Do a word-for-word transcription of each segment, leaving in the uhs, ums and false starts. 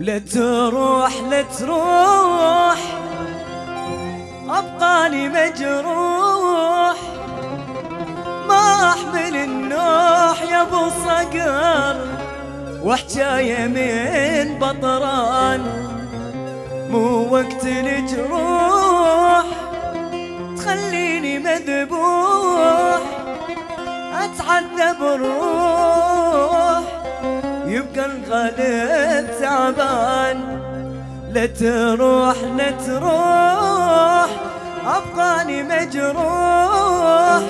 ولا تروح لا تروح أبقاني مجروح ما أحمل النوح يا أبو صقر وحجاية من بطران مو وقت الجروح تخليني مذبوح أتعذب الروح يبقى الغالب تعبان لا تروح لا تروح أبقاني مجروح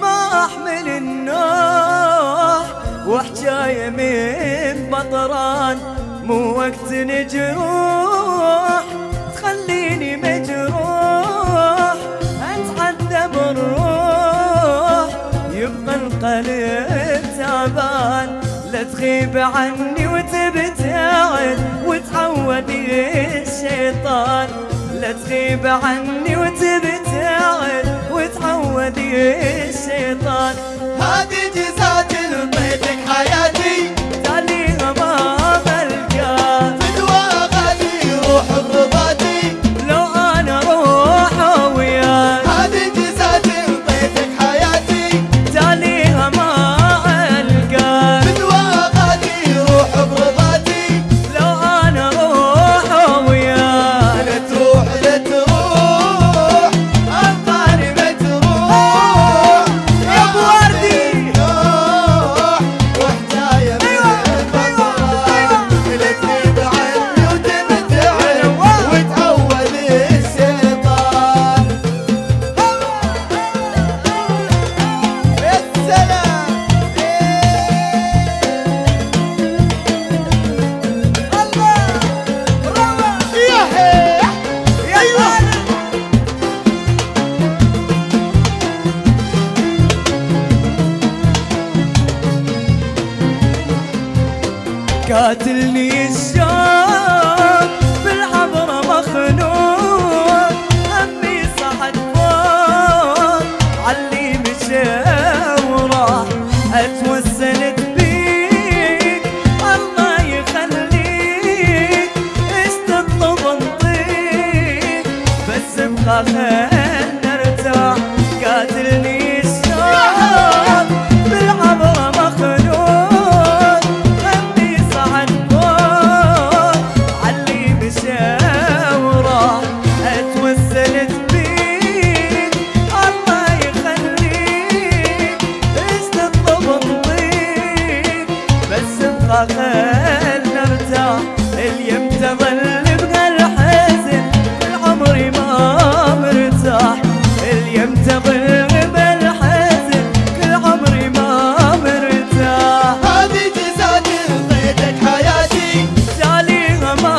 ما أحمل النوح وحجاية من بطران مو وقت نجروح تخليني مجروح أتعذب الروح يبقى القلب تعبان لا تغيب عني وتبتعد وتعودي الشيطان لا تغيب عني وتبتعد وتعودي الشيطان هذه جزات لطيتك حياتي تعليها ما بلقى فدوى غادي روح الرباطي لو انا روحه وياك هذه جزات لطيتك حياتي تعليها ما القى فدوى غادي روح الرباطي لو انا روحه وياك لا تروح لا تروح أبقاني مجروح يا ابو وردي وحدايا من بطران لا تغيب عني وتبتعد وتعود الشيطان يا سلام الله روح ياهي ايوه قاتلني الشوق بالعبرة مخنوق همي صحت فوق علي مشاورة اتوسلت بيك الله يخليك ايش تطلب انطيك بس ابقى خلنا ارتاح قاتلني الشوق بالعبرة مخنوق خلنا ارتاح اليم تظل بقى الحزن من عمري ما مرتاح اليم تظل بقى الحزن كل عمري ما مرتاح هذه جزات لطيتك حياتي جاليها ما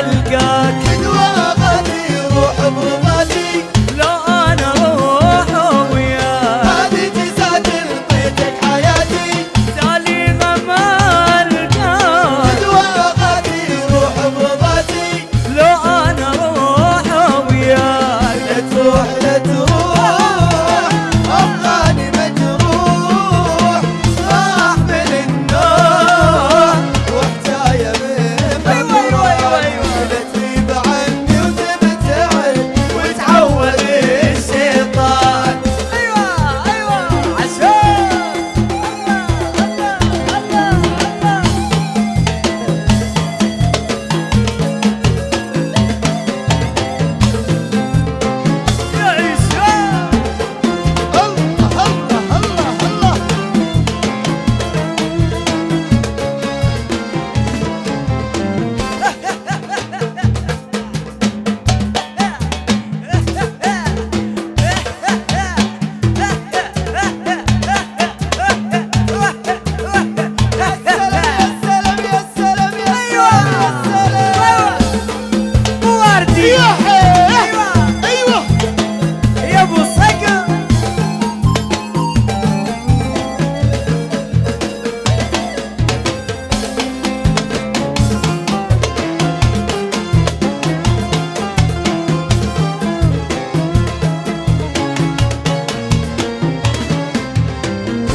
القاك فدوى غادي روح برباتي لو انا روحه وياك هذه جزات لطيتك حياتي جاليها ما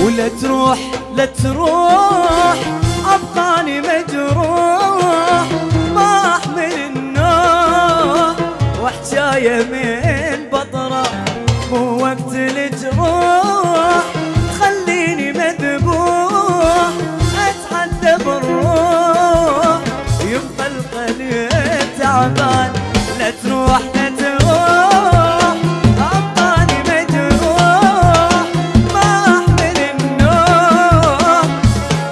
ولا تروح لا تروح أبقاني مجروح جايه من بطره، مو وقت الجروح تخليني مذبوح، اتحدى بالروح يبقى القلب تعبان، لا تروح لا تروح عطاني مجروح، ما احمل النوح جايه من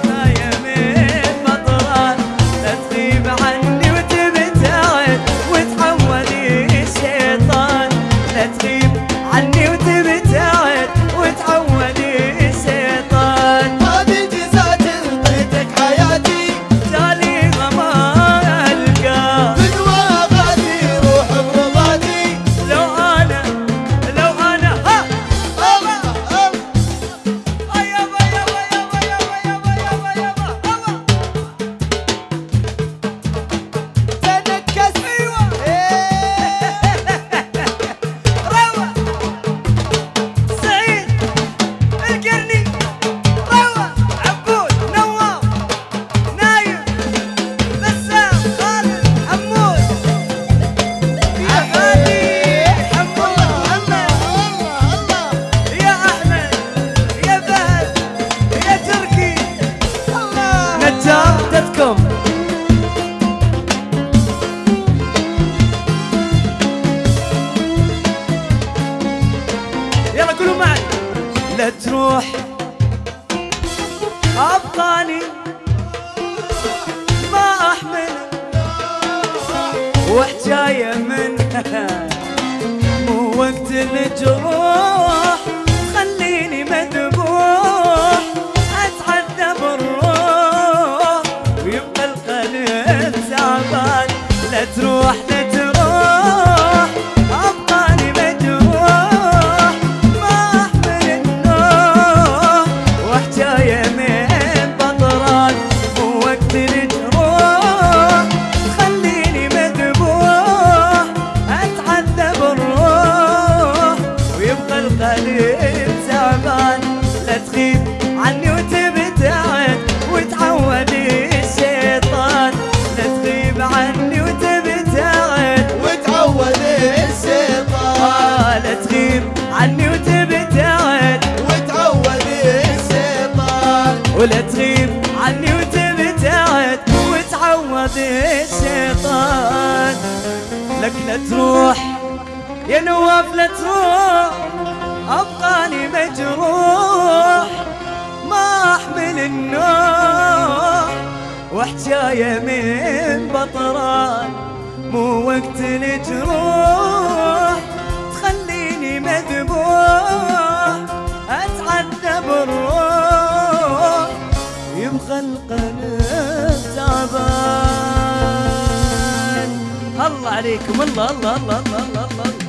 بطره، لا تغيب عني وتبتعد وتعودي الشيطان، لا تغيب عني وتبتعد وتعودي الشيطان، هذه جزعة لقيتك حياتي تالي غما القى، من واغادي روح برضادي، لو انا لو انا ها ها ها ها يابا يابا يابا يابا يابا يابا يابا تنكس، ايوه روى سعيد القرني، روى عبود، نواف، نايف، بسام، خالد، حمود، عبادي، حب الله، محمد، الله الله يا احمد يا فهد يا تركي، الله نجارتكم يلا كلهم معي، لا تروح ابقاني، ما احمل وحجايه منها، مو وقت الجروح تخليني مذبوح، اتحدى بالروح ويبقى القلب تعبان، لا تروح لا تروح ابقاني مجروح، ما احمل النوح وحجايه من بطران، مو وقت الجروح تخليني مذبوح، اتحدى بالروح ويبقى القلب تعبان، لا تغيب عني وتبتعد وتعودي الشيطان، لا تغيب عني وتبتعد وتعودي الشيطان، آه، لا تغيب عني وتبتعد وتعودي الشيطان، ولا تغيب عني وتبتعد وتعودي الشيطان، لك لا تروح يا نواف لا تروح ابقاني مجروح، ما احمل النوح وحجايه من بطران، مو وقت الجروح تخليني مذبوح، اتعدى بالروح يبقى القلب تعبان، الله عليكم الله الله الله الله الله, الله.